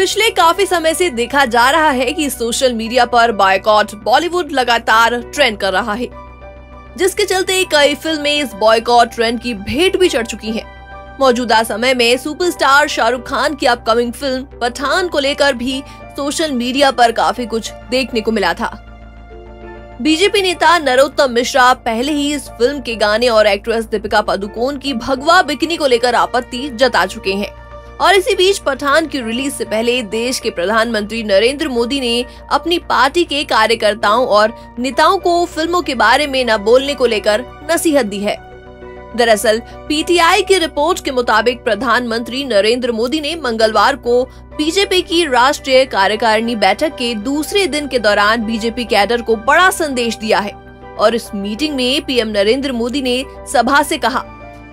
पिछले काफी समय से देखा जा रहा है कि सोशल मीडिया पर बॉयकॉट बॉलीवुड लगातार ट्रेंड कर रहा है, जिसके चलते कई फिल्में इस बॉयकॉट ट्रेंड की भेंट भी चढ़ चुकी हैं। मौजूदा समय में सुपरस्टार शाहरुख खान की अपकमिंग फिल्म पठान को लेकर भी सोशल मीडिया पर काफी कुछ देखने को मिला था। बीजेपी नेता नरोत्तम मिश्रा पहले ही इस फिल्म के गाने और एक्ट्रेस दीपिका पादुकोण की भगवा बिकिनी को लेकर आपत्ति जता चुके हैं और इसी बीच पठान की रिलीज से पहले देश के प्रधानमंत्री नरेंद्र मोदी ने अपनी पार्टी के कार्यकर्ताओं और नेताओं को फिल्मों के बारे में न बोलने को लेकर नसीहत दी है। दरअसल पीटीआई की रिपोर्ट के मुताबिक प्रधानमंत्री नरेंद्र मोदी ने मंगलवार को बीजेपी की राष्ट्रीय कार्यकारिणी बैठक के दूसरे दिन के दौरान बीजेपी कैडर को बड़ा संदेश दिया है और इस मीटिंग में पीएम नरेंद्र मोदी ने सभा से कहा,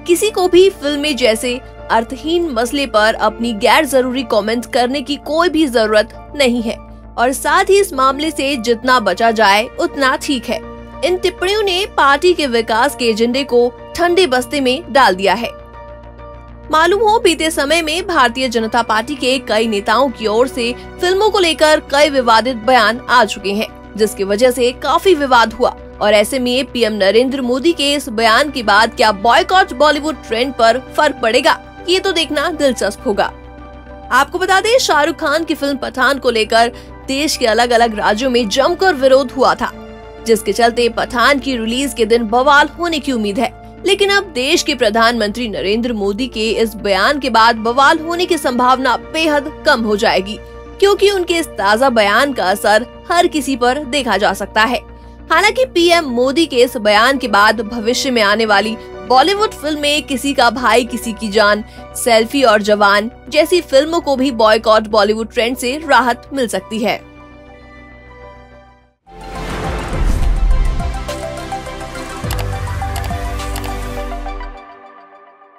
किसी को भी फिल्में जैसे अर्थहीन मसले पर अपनी गैर जरूरी कमेंट करने की कोई भी जरूरत नहीं है और साथ ही इस मामले से जितना बचा जाए उतना ठीक है। इन टिप्पणियों ने पार्टी के विकास के एजेंडे को ठंडे बस्ते में डाल दिया है। मालूम हो बीते समय में भारतीय जनता पार्टी के कई नेताओं की ओर से फिल्मों को लेकर कई विवादित बयान आ चुके हैं, जिसकी वजह से काफी विवाद हुआ और ऐसे में पीएम नरेंद्र मोदी के इस बयान के बाद क्या बॉयकॉट बॉलीवुड ट्रेंड पर फर्क पड़ेगा, ये तो देखना दिलचस्प होगा। आपको बता दें, शाहरुख खान की फिल्म पठान को लेकर देश के अलग अलग राज्यों में जमकर विरोध हुआ था, जिसके चलते पठान की रिलीज के दिन बवाल होने की उम्मीद है। लेकिन अब देश के प्रधानमंत्री नरेंद्र मोदी के इस बयान के बाद बवाल होने की संभावना बेहद कम हो जाएगी, क्योंकि उनके इस ताजा बयान का असर हर किसी पर देखा जा सकता है। हालांकि पीएम मोदी के इस बयान के बाद भविष्य में आने वाली बॉलीवुड फिल्में किसी का भाई किसी की जान, सेल्फी और जवान जैसी फिल्मों को भी बॉयकॉट बॉलीवुड ट्रेंड से राहत मिल सकती है।